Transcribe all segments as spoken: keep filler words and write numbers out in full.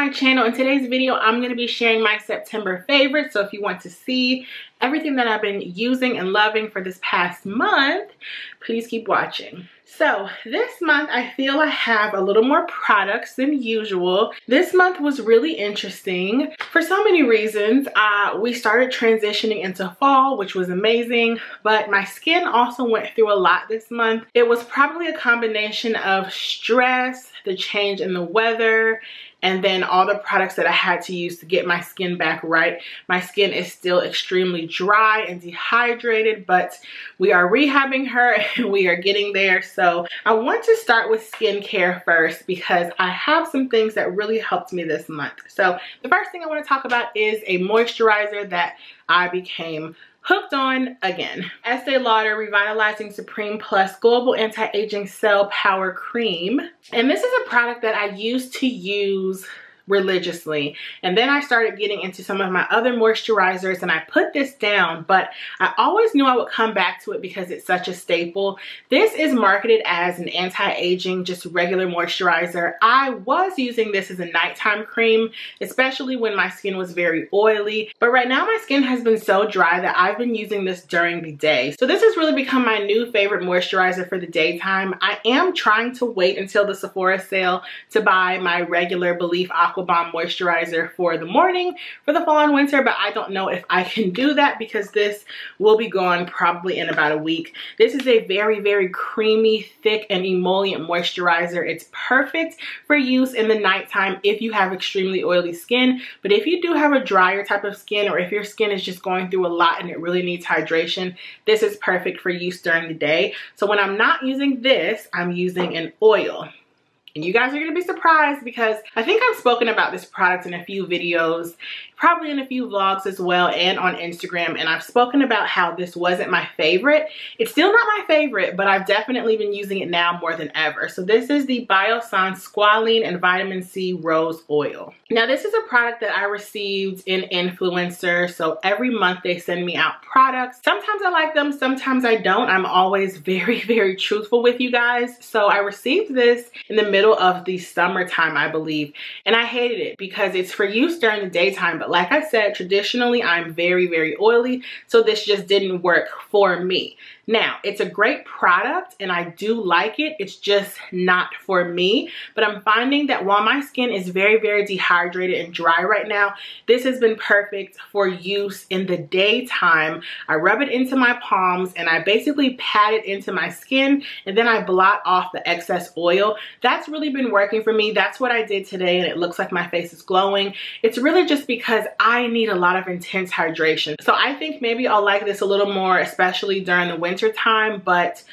my channel. In today's video, I'm going to be sharing my September favorites. So if you want to see everything that I've been using and loving for this past month, please keep watching. So this month, I feel I have a little more products than usual. This month was really interesting for so many reasons. Uh, we started transitioning into fall, which was amazing, but my skin also went through a lot this month. It was probably a combination of stress, the change in the weather, and then all the products that I had to use to get my skin back right. My skin is still extremely dry and dehydrated, but we are rehabbing her and we are getting there. So I want to start with skincare first because I have some things that really helped me this month. So the first thing I want to talk about is a moisturizer that I became hooked on again. Estee Lauder Revitalizing Supreme Plus Global Anti-Aging Cell Power Cream. And this is a product that I used to use religiously. And then I started getting into some of my other moisturizers and I put this down, but I always knew I would come back to it because it's such a staple. This is marketed as an anti-aging, just regular moisturizer. I was using this as a nighttime cream, especially when my skin was very oily. But right now my skin has been so dry that I've been using this during the day. So this has really become my new favorite moisturizer for the daytime. I am trying to wait until the Sephora sale to buy my regular Belief Aqua Bomb moisturizer for the morning for the fall and winter, but I don't know if I can do that because this will be gone probably in about a week. This is a very, very creamy, thick, and emollient moisturizer. It's perfect for use in the nighttime if you have extremely oily skin, but if you do have a drier type of skin or if your skin is just going through a lot and it really needs hydration, this is perfect for use during the day. So when I'm not using this, I'm using an oil. And you guys are going to be surprised because I think I've spoken about this product in a few videos, probably in a few vlogs as well, and on Instagram, and I've spoken about how this wasn't my favorite. It's still not my favorite, but I've definitely been using it now more than ever. So this is the Biossance Squalene and Vitamin C Rose Oil. Now this is a product that I received in Influencer, so every month they send me out products. Sometimes I like them, sometimes I don't. I'm always very, very truthful with you guys. So I received this in the middle of the summertime, I believe, and I hated it because it's for use during the daytime, but like I said, traditionally I'm very, very oily, so this just didn't work for me. Now, it's a great product and I do like it, it's just not for me, but I'm finding that while my skin is very, very dehydrated and dry right now, this has been perfect for use in the daytime. I rub it into my palms and I basically pat it into my skin and then I blot off the excess oil. That's really been working for me. That's what I did today and it looks like my face is glowing. It's really just because I need a lot of intense hydration. So I think maybe I'll like this a little more, especially during the winter time, but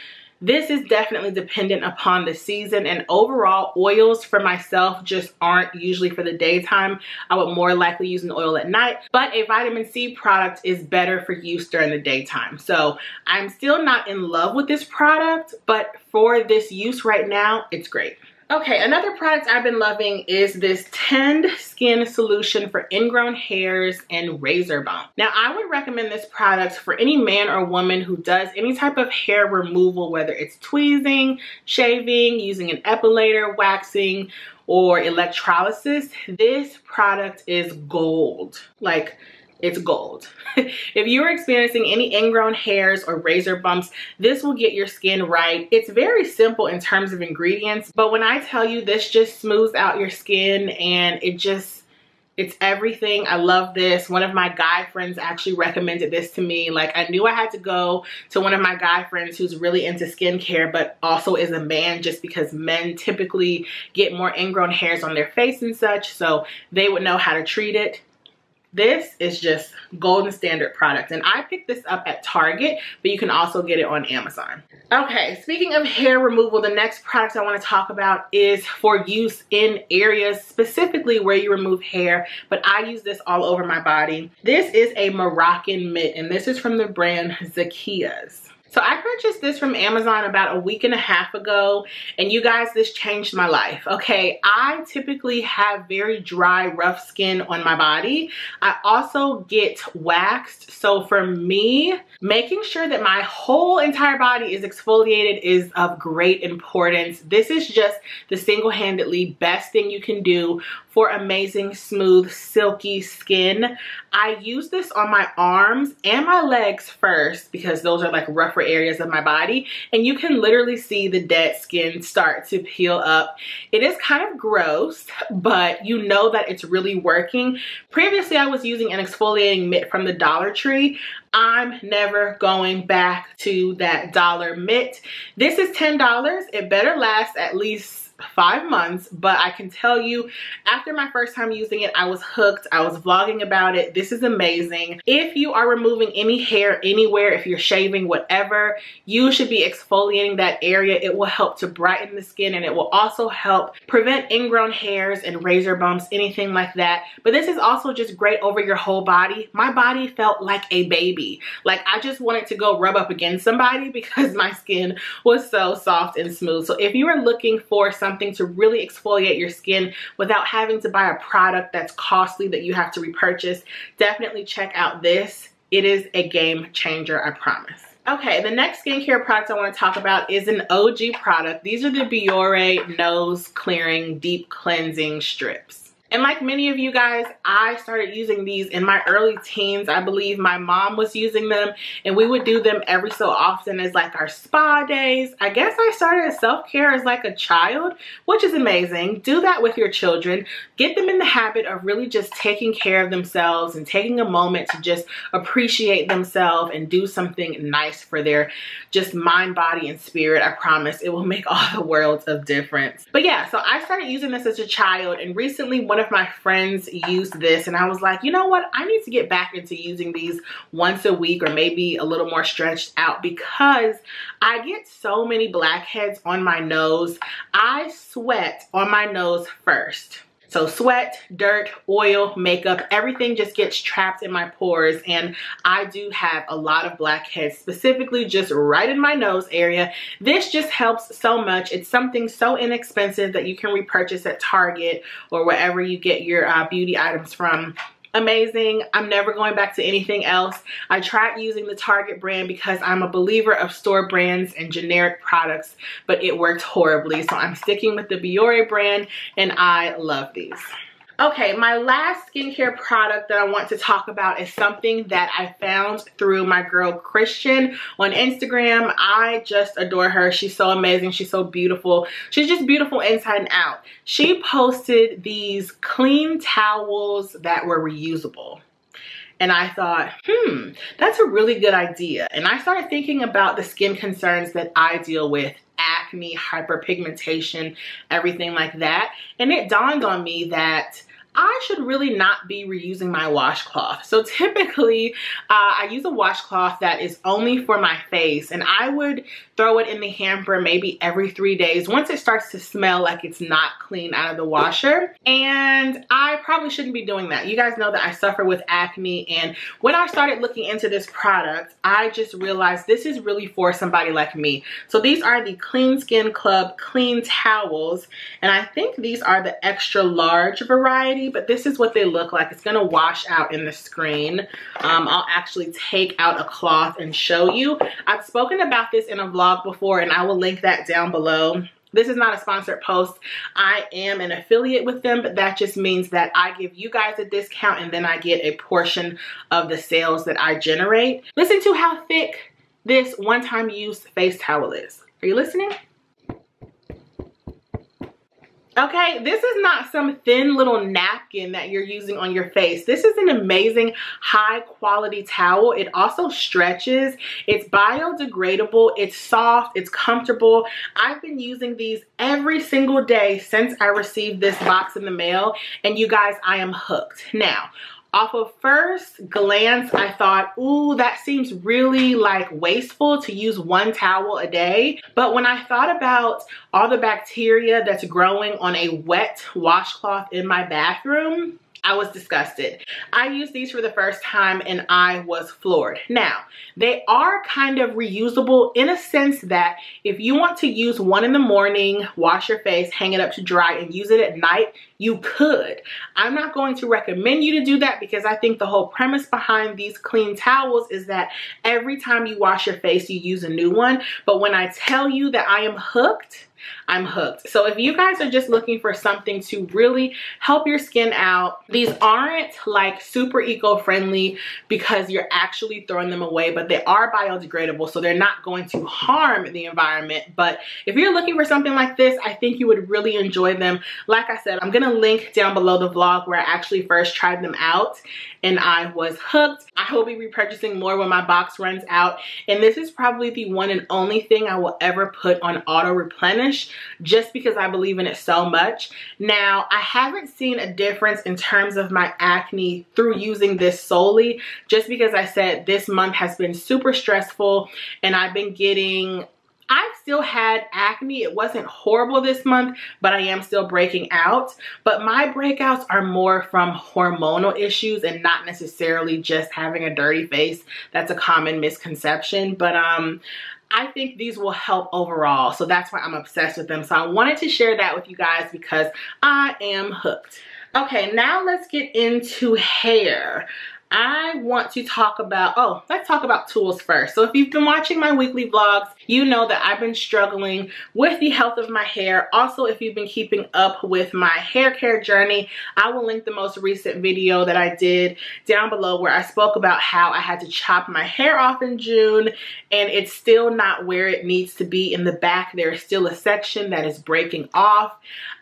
this is definitely dependent upon the season, and overall oils for myself just aren't usually for the daytime. I would more likely use an oil at night, but a vitamin C product is better for use during the daytime. So I'm still not in love with this product, but for this use right now, it's great. Okay, another product I've been loving is this Tend Skin Solution for ingrown hairs and razor bump. Now, I would recommend this product for any man or woman who does any type of hair removal, whether it's tweezing, shaving, using an epilator, waxing, or electrolysis. This product is gold. Like, it's gold. If you're experiencing any ingrown hairs or razor bumps, this will get your skin right. It's very simple in terms of ingredients, but when I tell you this just smooths out your skin and it just, it's everything. I love this. One of my guy friends actually recommended this to me. Like, I knew I had to go to one of my guy friends who's really into skincare, but also is a man, just because men typically get more ingrown hairs on their face and such, so they would know how to treat it. This is just golden standard product, and I picked this up at Target, but you can also get it on Amazon. Okay, speaking of hair removal, the next product I want to talk about is for use in areas specifically where you remove hair, but I use this all over my body. This is a Moroccan mitt, and this is from the brand Zakia's. So I purchased this from Amazon about a week and a half ago, and you guys, this changed my life. Okay, I typically have very dry, rough skin on my body. I also get waxed, so for me, making sure that my whole entire body is exfoliated is of great importance. This is just the single-handedly best thing you can do for amazing, smooth, silky skin. I use this on my arms and my legs first because those are like rougher areas of my body, and you can literally see the dead skin start to peel up. It is kind of gross, but you know that it's really working. Previously, I was using an exfoliating mitt from the Dollar Tree. I'm never going back to that dollar mitt. This is ten dollars. It better last at least five months, but I can tell you, after my first time using it, I was hooked. I was vlogging about it. This is amazing. If you are removing any hair anywhere, if you're shaving, whatever, you should be exfoliating that area. It will help to brighten the skin, and it will also help prevent ingrown hairs and razor bumps, anything like that. But this is also just great over your whole body. My body felt like a baby. Like, I just wanted to go rub up against somebody because my skin was so soft and smooth. So if you are looking for some something to really exfoliate your skin without having to buy a product that's costly that you have to repurchase, definitely check out this. It is a game changer, I promise. Okay, the next skincare product I want to talk about is an O G product. These are the Biore Nose Clearing Deep Cleansing Strips. And like many of you guys, I started using these in my early teens. I believe my mom was using them, and we would do them every so often as like our spa days. I guess I started self-care as like a child, which is amazing. Do that with your children. Get them in the habit of really just taking care of themselves and taking a moment to just appreciate themselves and do something nice for their just mind, body, and spirit. I promise it will make all the worlds of difference. But yeah, so I started using this as a child, and recently one One of my friends used this, and I was like, you know what, I need to get back into using these once a week or maybe a little more stretched out, because I get so many blackheads on my nose. I sweat on my nose first. So sweat, dirt, oil, makeup, everything just gets trapped in my pores, and I do have a lot of blackheads, specifically just right in my nose area. This just helps so much. It's something so inexpensive that you can repurchase at Target or wherever you get your uh, beauty items from. Amazing. I'm never going back to anything else. I tried using the Target brand because I'm a believer of store brands and generic products, but it worked horribly. So I'm sticking with the Biore brand, and I love these. Okay, my last skincare product that I want to talk about is something that I found through my girl Christian on Instagram. I just adore her. She's so amazing. She's so beautiful. She's just beautiful inside and out. She posted these clean towels that were reusable. And I thought, hmm, that's a really good idea. And I started thinking about the skin concerns that I deal with. Acne, hyperpigmentation, everything like that. And it dawned on me that I should really not be reusing my washcloth. So typically uh, I use a washcloth that is only for my face, and I would throw it in the hamper maybe every three days once it starts to smell like it's not clean out of the washer. And I probably shouldn't be doing that. You guys know that I suffer with acne, and when I started looking into this product, I just realized this is really for somebody like me. So these are the Clean Skin Club Clean Towels, and I think these are the extra large variety. But this is what they look like. It's gonna wash out in the screen. Um, I'll actually take out a cloth and show you. I've spoken about this in a vlog before, and I will link that down below. This is not a sponsored post. I am an affiliate with them, but that just means that I give you guys a discount, and then I get a portion of the sales that I generate. Listen to how thick this one-time use face towel is. Are you listening? Okay, this is not some thin little napkin that you're using on your face. This is an amazing high quality towel. It also stretches. It's biodegradable. It's soft. It's comfortable. I've been using these every single day since I received this box in the mail. And you guys, I am hooked. Now, off of first glance, I thought, ooh, that seems really like wasteful to use one towel a day. But when I thought about all the bacteria that's growing on a wet washcloth in my bathroom, I was disgusted. I used these for the first time, and I was floored. Now, they are kind of reusable in a sense that if you want to use one in the morning, wash your face, hang it up to dry, and use it at night, you could. I'm not going to recommend you to do that because I think the whole premise behind these clean towels is that every time you wash your face, you use a new one. But when I tell you that I am hooked, I'm hooked. So if you guys are just looking for something to really help your skin out, these aren't like super eco-friendly because you're actually throwing them away, but they are biodegradable, so they're not going to harm the environment. But if you're looking for something like this, I think you would really enjoy them. Like I said, I'm gonna link down below the vlog where I actually first tried them out and I was hooked. I will be repurchasing more when my box runs out, and this is probably the one and only thing I will ever put on auto replenish, just because I believe in it so much. Now, I haven't seen a difference in terms of my acne through using this solely, just because I said this month has been super stressful and I've been getting, I've still had acne. It wasn't horrible this month, but I am still breaking out. But my breakouts are more from hormonal issues and not necessarily just having a dirty face. That's a common misconception, but um, I think these will help overall. So that's why I'm obsessed with them. So I wanted to share that with you guys because I am hooked. Okay, now let's get into hair. I want to talk about, oh, let's talk about tools first. So if you've been watching my weekly vlogs, you know that I've been struggling with the health of my hair. Also, if you've been keeping up with my hair care journey, I will link the most recent video that I did down below where I spoke about how I had to chop my hair off in June and it's still not where it needs to be. In the back, there is still a section that is breaking off.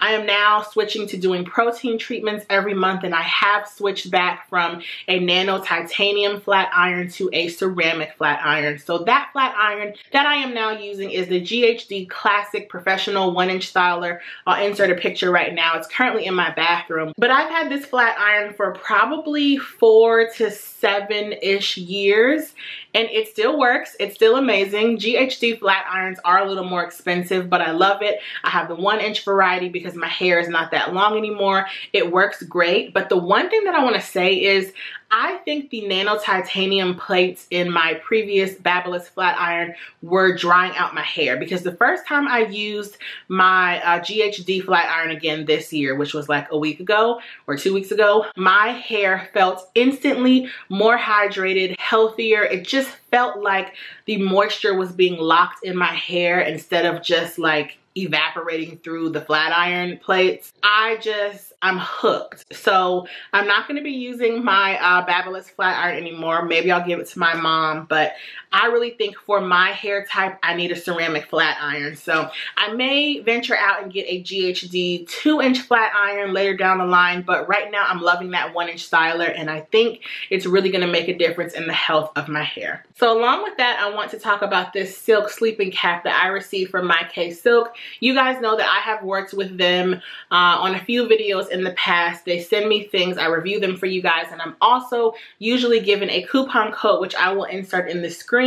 I am now switching to doing protein treatments every month, and I have switched back from a nano titanium flat iron to a ceramic flat iron. So that flat iron that I am now using is the G H D Classic Professional one inch styler. I'll insert a picture right now. It's currently in my bathroom, but I've had this flat iron for probably four to seven-ish years, and it still works. It's still amazing. G H D flat irons are a little more expensive, but I love it. I have the one-inch variety because my hair is not that long anymore. It works great, but the one thing that I want to say is I think the nano titanium plates in my previous Babyliss flat iron were drying out my hair, because the first time I used my uh, G H D flat iron again this year, which was like a week ago or two weeks ago, my hair felt instantly more hydrated, healthier. It just felt like the moisture was being locked in my hair instead of just like evaporating through the flat iron plates. I just, I'm hooked. So I'm not going to be using my uh, Babyliss flat iron anymore. Maybe I'll give it to my mom, but I really think for my hair type, I need a ceramic flat iron. So I may venture out and get a G H D two inch flat iron later down the line, but right now I'm loving that one inch styler, and I think it's really going to make a difference in the health of my hair. So along with that, I want to talk about this silk sleeping cap that I received from Myksilk. You guys know that I have worked with them uh, on a few videos in the past. They send me things, I review them for you guys, and I'm also usually given a coupon code, which I will insert in the screen.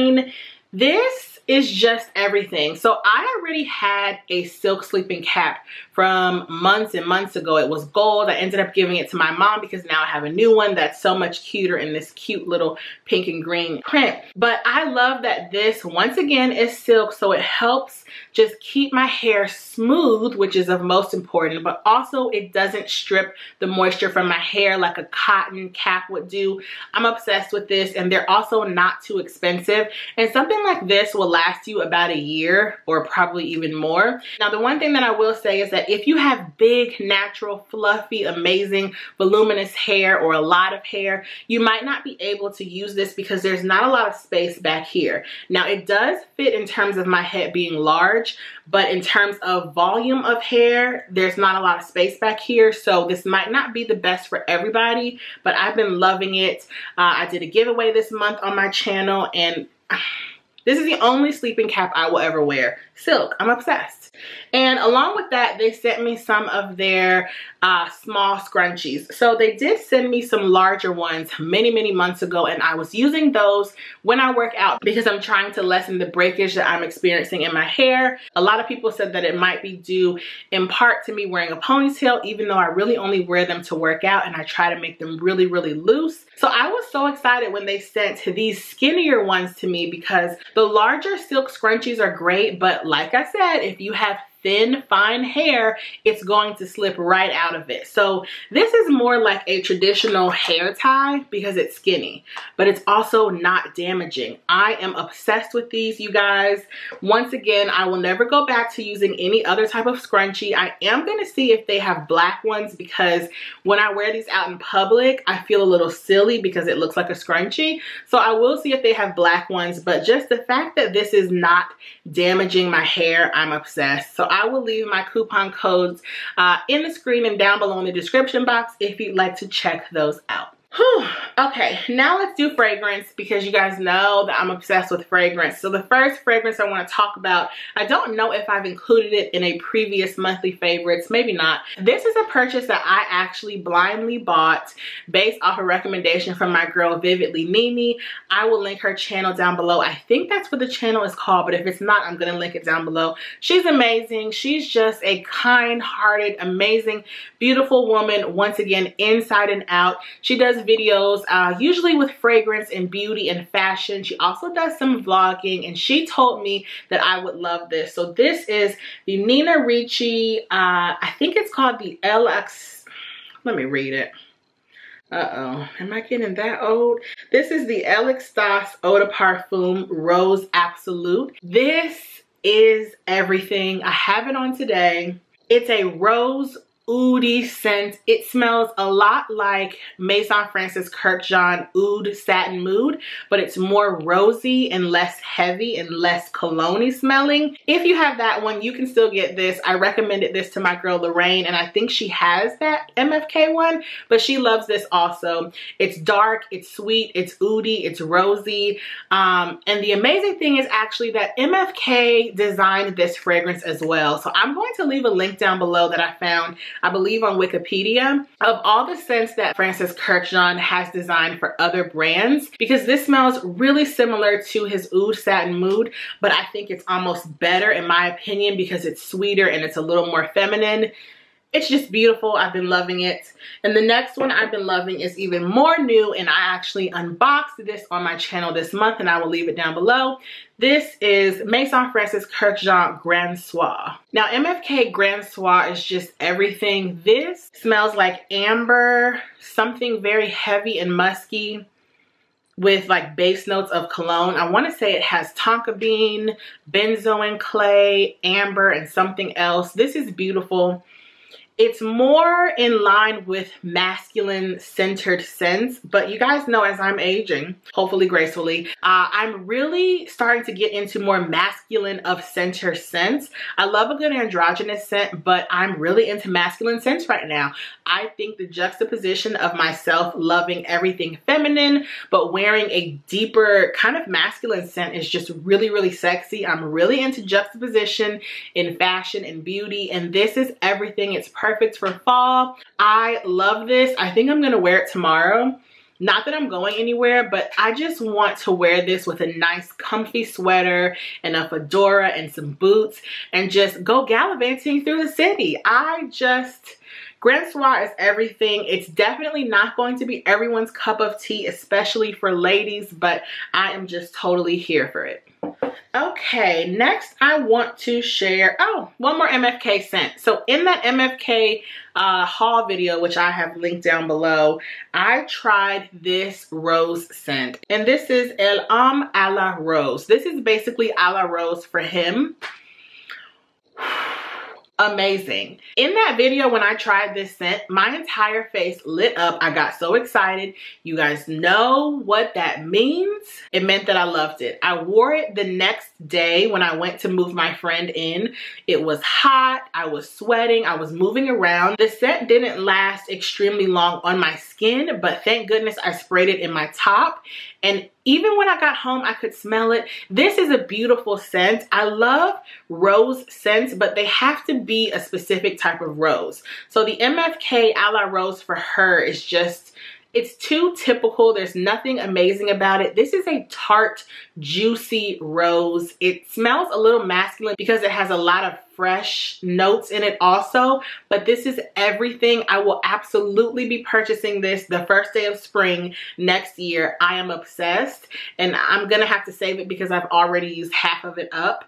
This is just everything. So I already had a silk sleeping cap from months and months ago. It was gold. I ended up giving it to my mom because now I have a new one that's so much cuter in this cute little pink and green print. But I love that this once again is silk, so it helps just keep my hair smooth, which is of most important, but also it doesn't strip the moisture from my hair like a cotton cap would do. I'm obsessed with this, and they're also not too expensive, and something like this will last you about a year or probably even more. Now, the one thing that I will say is that if you have big, natural, fluffy, amazing, voluminous hair or a lot of hair, you might not be able to use this because there's not a lot of space back here. Now, it does fit in terms of my head being large, but in terms of volume of hair, there's not a lot of space back here. So this might not be the best for everybody, but I've been loving it. Uh, I did a giveaway this month on my channel, and this is the only sleeping cap I will ever wear. Silk, I'm obsessed. And along with that, they sent me some of their uh, small scrunchies. So they did send me some larger ones many, many months ago, and I was using those when I work out because I'm trying to lessen the breakage that I'm experiencing in my hair. A lot of people said that it might be due in part to me wearing a ponytail, even though I really only wear them to work out, and I try to make them really, really loose. So I was so excited when they sent these skinnier ones to me because the larger silk scrunchies are great, but like I said, if you have thin, fine hair, it's going to slip right out of it. So this is more like a traditional hair tie because it's skinny, but it's also not damaging. I am obsessed with these, you guys. Once again, I will never go back to using any other type of scrunchie. I am going to see if they have black ones, because when I wear these out in public, I feel a little silly because it looks like a scrunchie. So I will see if they have black ones, but just the fact that this is not damaging my hair, I'm obsessed. So I will leave my coupon codes uh, in the screen and down below in the description box if you'd like to check those out. Whew. Okay, now let's do fragrance, because you guys know that I'm obsessed with fragrance. So the first fragrance I want to talk about, I don't know if I've included it in a previous monthly favorites, maybe not. This is a purchase that I actually blindly bought based off a recommendation from my girl Vividly Mimi. I will link her channel down below. I think that's what the channel is called, but if it's not, I'm going to link it down below. She's amazing. She's just a kind-hearted, amazing, beautiful woman, once again, inside and out. She does videos uh, usually with fragrance and beauty and fashion. She also does some vlogging, and she told me that I would love this. So this is the Nina Ricci, uh, I think it's called the L'Extase. Let me read it. Uh-oh, am I getting that old? This is the L'Extase Eau de Parfum Rose Absolute. This is everything. I have it on today. It's a rose oudy scent. It smells a lot like Maison Francis Kurkdjian Oud Satin Mood, but it's more rosy and less heavy and less cologne-y smelling. If you have that one, you can still get this. I recommended this to my girl Lorraine, and I think she has that M F K one, but she loves this also. It's dark, it's sweet, it's oudy, it's rosy. Um, and the amazing thing is actually that M F K designed this fragrance as well. So I'm going to leave a link down below that I found, I believe, on Wikipedia, of all the scents that Francis Kurkdjian has designed for other brands, because this smells really similar to his Oud Satin Mood, but I think it's almost better in my opinion because it's sweeter and it's a little more feminine. It's just beautiful. I've been loving it. And the next one I've been loving is even more new, and I actually unboxed this on my channel this month, and I will leave it down below. This is Maison Francis Kurkdjian Grand Soir. Now, M F K Grand Soir is just everything. This smells like amber, something very heavy and musky, with like base notes of cologne. I want to say it has tonka bean, benzoin clay, amber, and something else. This is beautiful. It's more in line with masculine centered scents, but you guys know as I'm aging, hopefully gracefully, uh, I'm really starting to get into more masculine of center scents. I love a good androgynous scent, but I'm really into masculine scents right now. I think the juxtaposition of myself loving everything feminine, but wearing a deeper kind of masculine scent is just really, really sexy. I'm really into juxtaposition in fashion and beauty, and this is everything. It's perfect. Perfect for fall. I love this. I think I'm gonna wear it tomorrow. Not that I'm going anywhere, but I just want to wear this with a nice comfy sweater and a fedora and some boots and just go gallivanting through the city. I just, Grand Soir is everything. It's definitely not going to be everyone's cup of tea, especially for ladies, but I am just totally here for it. Okay, next I want to share, oh, one more M F K scent. So in that M F K uh, haul video, which I have linked down below, I tried this rose scent. And this is L'Homme à la Rose. This is basically à la Rose for him. Amazing. In that video, when I tried this scent, my entire face lit up. I got so excited. You guys know what that means. It meant that I loved it. I wore it the next day when I went to move my friend in. It was hot. I was sweating. I was moving around. The scent didn't last extremely long on my skin, but thank goodness I sprayed it in my top. And even when I got home, I could smell it. This is a beautiful scent. I love rose scents, but they have to be a specific type of rose. So the M F K à la Rose for her is just, it's too typical. There's nothing amazing about it. This is a tart, juicy rose. It smells a little masculine because it has a lot of fresh notes in it also, but this is everything. I will absolutely be purchasing this the first day of spring next year. I am obsessed, and I'm gonna have to save it because I've already used half of it up.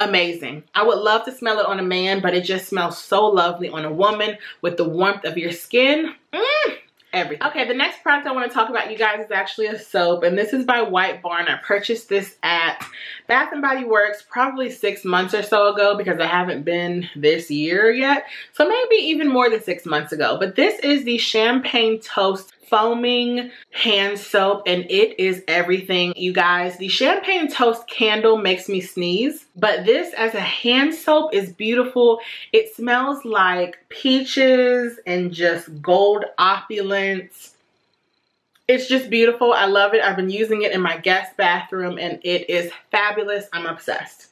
amazing. I would love to smell it on a man, but it just smells so lovely on a woman with the warmth of your skin. Mm. Everything. Okay, the next product I want to talk about, you guys, is actually a soap, and this is by White Barn. I purchased this at Bath and Body Works probably six months or so ago, because I haven't been this year yet, so maybe even more than six months ago. But this is the Champagne Toast Foaming hand soap, and it is everything, you guys. The Champagne Toast candle makes me sneeze, but this as a hand soap is beautiful. It smells like peaches and just gold opulence. It's just beautiful. I love it. I've been using it in my guest bathroom and it is fabulous. I'm obsessed.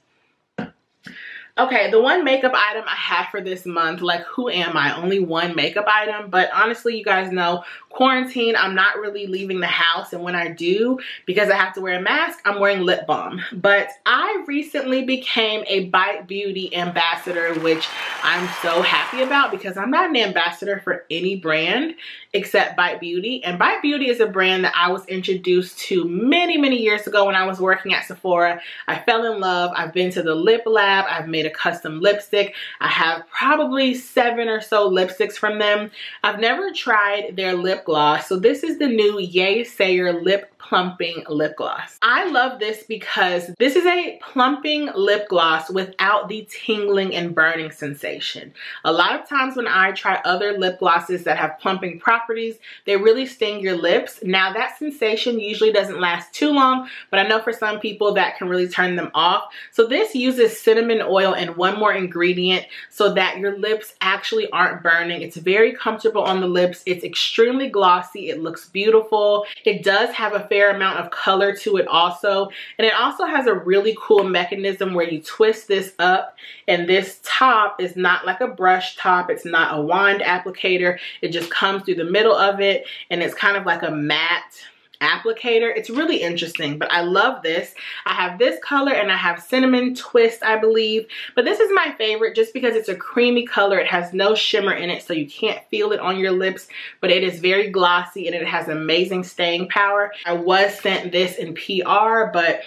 Okay, the one makeup item I have for this month, like, who am I? Only one makeup item. But honestly, you guys know, quarantine, I'm not really leaving the house. And when I do, because I have to wear a mask, I'm wearing lip balm. But I recently became a Bite Beauty ambassador, which I'm so happy about, because I'm not an ambassador for any brand except Bite Beauty. And Bite Beauty is a brand that I was introduced to many, many years ago when I was working at Sephora. I fell in love. I've been to the lip lab. I've made a custom lipstick. I have probably seven or so lipsticks from them. I've never tried their lip gloss, so this is the new Yaysayer Lip Plumping lip gloss. I love this because this is a plumping lip gloss without the tingling and burning sensation. A lot of times when I try other lip glosses that have plumping properties, they really sting your lips. Now, that sensation usually doesn't last too long, but I know for some people that can really turn them off. So this uses cinnamon oil and one more ingredient so that your lips actually aren't burning. It's very comfortable on the lips. It's extremely glossy. It looks beautiful. It does have a fair amount of color to it also, and it also has a really cool mechanism where you twist this up, and this top is not like a brush top, it's not a wand applicator, it just comes through the middle of it, and it's kind of like a matte applicator. It's really interesting, but I love this. I have this color and I have Cinnamon Twist, I believe, but this is my favorite just because it's a creamy color. It has no shimmer in it, so you can't feel it on your lips, but it is very glossy and it has amazing staying power. I was sent this in P R, but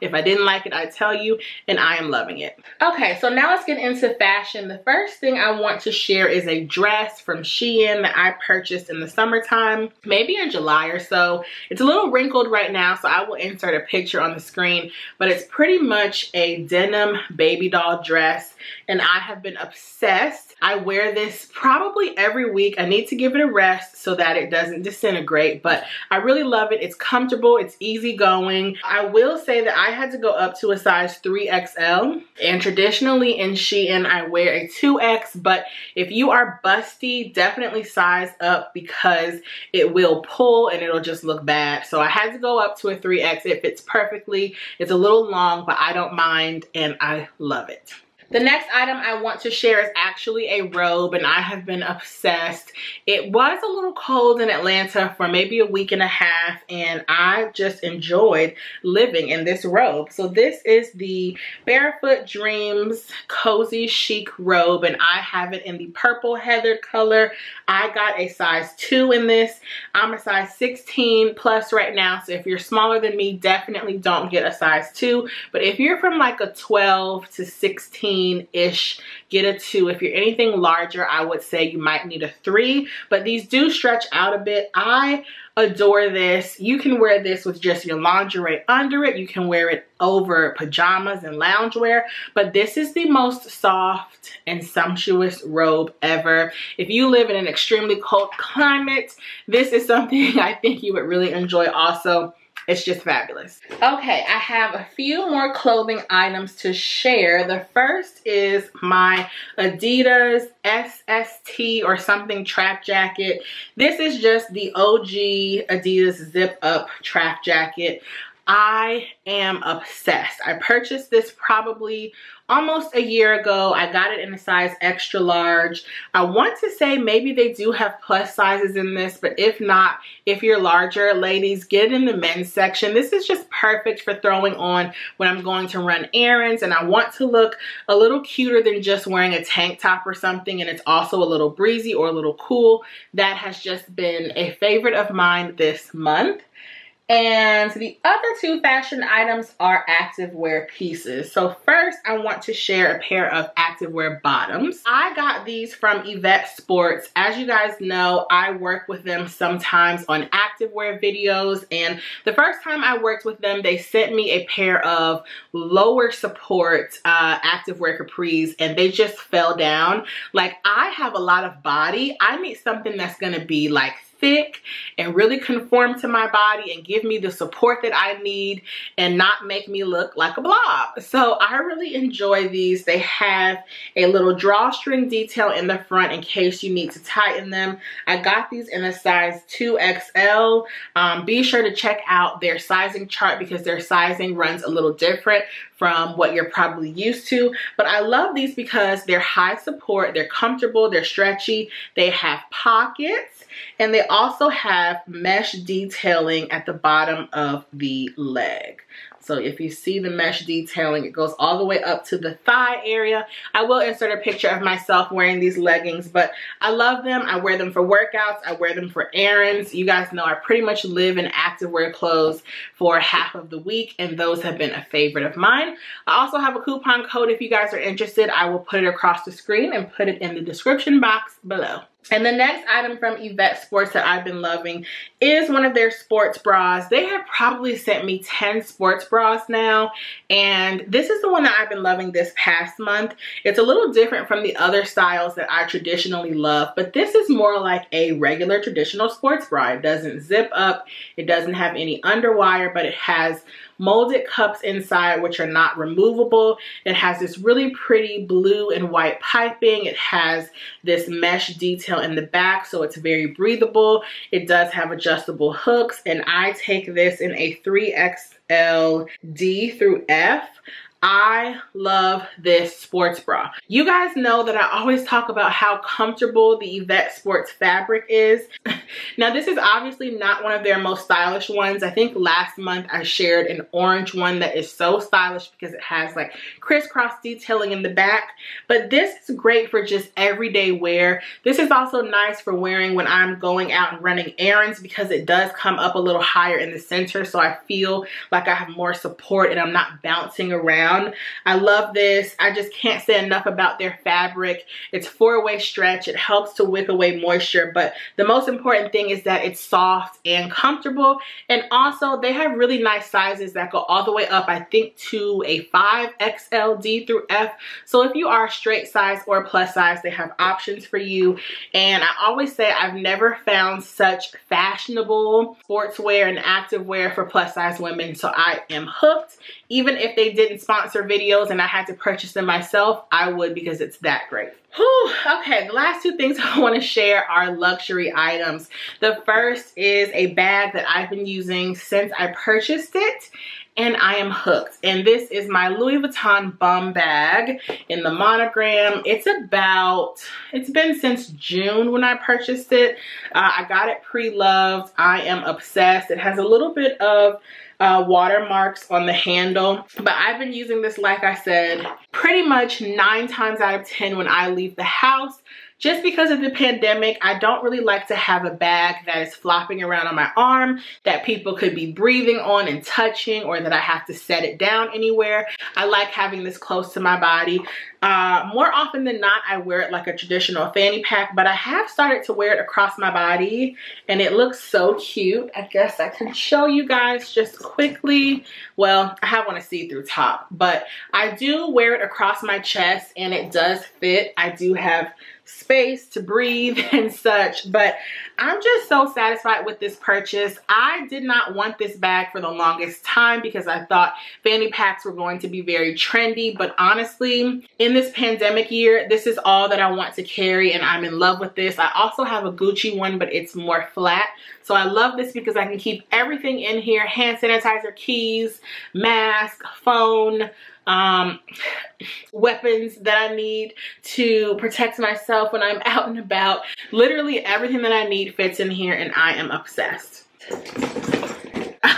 if I didn't like it, I tell you, and I am loving it. Okay, so now let's get into fashion. The first thing I want to share is a dress from Shein that I purchased in the summertime, maybe in July or so. It's a little wrinkled right now, so I will insert a picture on the screen, but it's pretty much a denim baby doll dress, and I have been obsessed. I wear this probably every week. I need to give it a rest so that it doesn't disintegrate, but I really love it. It's comfortable, it's easygoing. I will say that I had to go up to a size three X L, and traditionally in Shein I wear a two X, but if you are busty, definitely size up because it will pull and it'll just look bad. So I had to go up to a three X. It fits perfectly. It's a little long, but I don't mind and I love it. The next item I want to share is actually a robe, and I have been obsessed. It was a little cold in Atlanta for maybe a week and a half, and I just enjoyed living in this robe. So this is the Barefoot Dreams Cozy Chic Robe, and I have it in the purple heather color. I got a size two in this. I'm a size sixteen plus right now, so if you're smaller than me, definitely don't get a size two. But if you're from like a twelve to sixteen, ish, get a two. If you're anything larger, I would say you might need a three, but these do stretch out a bit. I adore this. You can wear this with just your lingerie under it. You can wear it over pajamas and loungewear, but this is the most soft and sumptuous robe ever. If you live in an extremely cold climate, this is something I think you would really enjoy also. It's just fabulous. Okay, I have a few more clothing items to share. The first is my Adidas S S T or something trap jacket. This is just the O G Adidas zip up trap jacket. I am obsessed. I purchased this probably almost a year ago. I got it in a size extra large. I want to say maybe they do have plus sizes in this, but if not, if you're larger, ladies, get it in the men's section. This is just perfect for throwing on when I'm going to run errands and I want to look a little cuter than just wearing a tank top or something, and it's also a little breezy or a little cool. That has just been a favorite of mine this month. And the other two fashion items are activewear pieces. So first, I want to share a pair of activewear bottoms. I got these from Yvette Sports. As you guys know, I work with them sometimes on activewear videos. And the first time I worked with them, they sent me a pair of lower support uh, activewear capris, and they just fell down. Like, I have a lot of body. I need something that's gonna be like thick and really conform to my body and give me the support that I need and not make me look like a blob. So I really enjoy these. They have a little drawstring detail in the front in case you need to tighten them. I got these in a size two X L. Um, be sure to check out their sizing chart because their sizing runs a little different from what you're probably used to. But I love these because they're high support, they're comfortable, they're stretchy, they have pockets, and they also have mesh detailing at the bottom of the leg. So if you see the mesh detailing, it goes all the way up to the thigh area. I will insert a picture of myself wearing these leggings, but I love them. I wear them for workouts. I wear them for errands. You guys know I pretty much live in activewear clothes for half of the week, and those have been a favorite of mine. I also have a coupon code if you guys are interested. I will put it across the screen and put it in the description box below. And the next item from Yvette Sports that I've been loving is one of their sports bras. They have probably sent me ten sports bras now, and this is the one that I've been loving this past month. It's a little different from the other styles that I traditionally love, but this is more like a regular traditional sports bra. It doesn't zip up, it doesn't have any underwire, but it has molded cups inside, which are not removable. It has this really pretty blue and white piping. It has this mesh detail in the back, so it's very breathable. It does have adjustable hooks, and I take this in a three X L D through F. I love this sports bra. You guys know that I always talk about how comfortable the Yvette Sports fabric is. Now, this is obviously not one of their most stylish ones. I think last month I shared an orange one that is so stylish because it has like crisscross detailing in the back, but this is great for just everyday wear. This is also nice for wearing when I'm going out and running errands because it does come up a little higher in the center, so I feel like I have more support and I'm not bouncing around. I love this. I just can't say enough about their fabric. It's four-way stretch. It helps to wick away moisture, but the most important thing is that it's soft and comfortable. And also, they have really nice sizes that go all the way up, I think, to a five X L D through F. So if you are a straight size or plus size, they have options for you. And I always say I've never found such fashionable sportswear and activewear for plus size women, so I am hooked. Even if they didn't sponsor videos and I had to purchase them myself, I would, because it's that great. Whew, okay, the last two things I want to share are luxury items. The first is a bag that I've been using since I purchased it, and I am hooked. And this is my Louis Vuitton bum bag in the monogram. It's about, it's been since June when I purchased it. Uh, I got it pre-loved. I am obsessed. It has a little bit of uh, watermarks on the handle, but I've been using this, like I said, pretty much nine times out of ten when I leave the house. Just because of the pandemic, I don't really like to have a bag that is flopping around on my arm that people could be breathing on and touching, or that I have to set it down anywhere. I like having this close to my body. Uh, more often than not, I wear it like a traditional fanny pack, but I have started to wear it across my body, and it looks so cute. I guess I can show you guys just quickly. Well, I have on a see-through top, but I do wear it across my chest, and it does fit. I do have space to breathe and such, but I'm just so satisfied with this purchase. I did not want this bag for the longest time because I thought fanny packs were going to be very trendy, but honestly, in this pandemic year, this is all that I want to carry, and I'm in love with this. I also have a Gucci one, but it's more flat, so I love this because I can keep everything in here: hand sanitizer, keys, mask, phone, um weapons that I need to protect myself when I'm out and about. Literally everything that I need fits in here, and I am obsessed.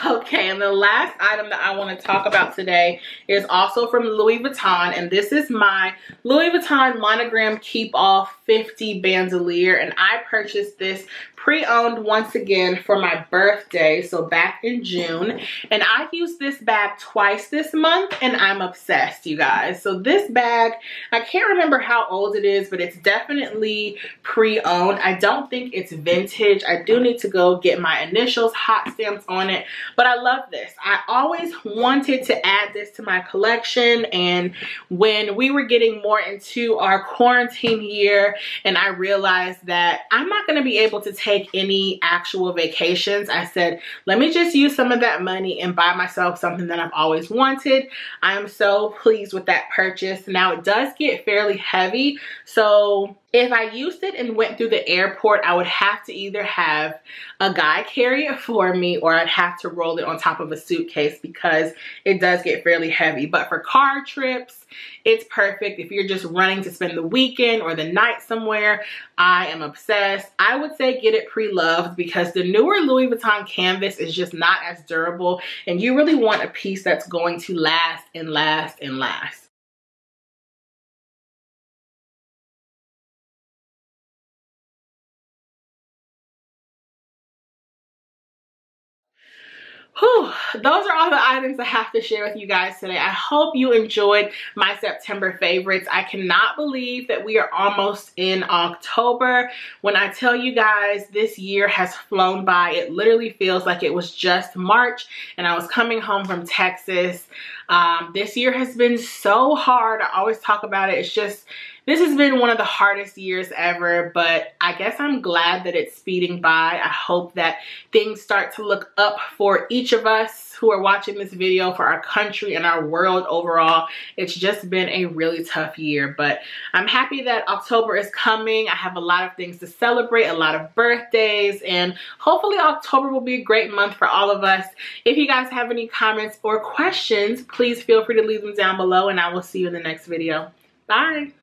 Okay, and the last item that I want to talk about today is also from Louis Vuitton, and this is my Louis Vuitton Monogram Keep Off fifty Bandolier, and I purchased this pre-owned once again for my birthday, so back in June, and I used this bag twice this month, and I'm obsessed, you guys. So this bag, I can't remember how old it is, but it's definitely pre-owned. I don't think it's vintage. I do need to go get my initials hot stamps on it, but I love this. I always wanted to add this to my collection, and when we were getting more into our quarantine year, and I realized that I'm not going to be able to take any actual vacations, I said, let me just use some of that money and buy myself something that I've always wanted. I'm so pleased with that purchase. Now it does get fairly heavy, so if I used it and went through the airport, I would have to either have a guy carry it for me, or I'd have to roll it on top of a suitcase because it does get fairly heavy. But for car trips, it's perfect. If you're just running to spend the weekend or the night somewhere, I am obsessed. I would say get it pre-loved because the newer Louis Vuitton canvas is just not as durable, and you really want a piece that's going to last and last and last. Whew, those are all the items I have to share with you guys today. I hope you enjoyed my September favorites. I cannot believe that we are almost in October. When I tell you guys, this year has flown by. It literally feels like it was just March and I was coming home from Texas. Um, this year has been so hard. I always talk about it. It's just, this has been one of the hardest years ever, but I guess I'm glad that it's speeding by. I hope that things start to look up for each of us who are watching this video, for our country and our world overall. It's just been a really tough year, but I'm happy that October is coming. I have a lot of things to celebrate, a lot of birthdays, and hopefully October will be a great month for all of us. If you guys have any comments or questions, please feel free to leave them down below, and I will see you in the next video. Bye.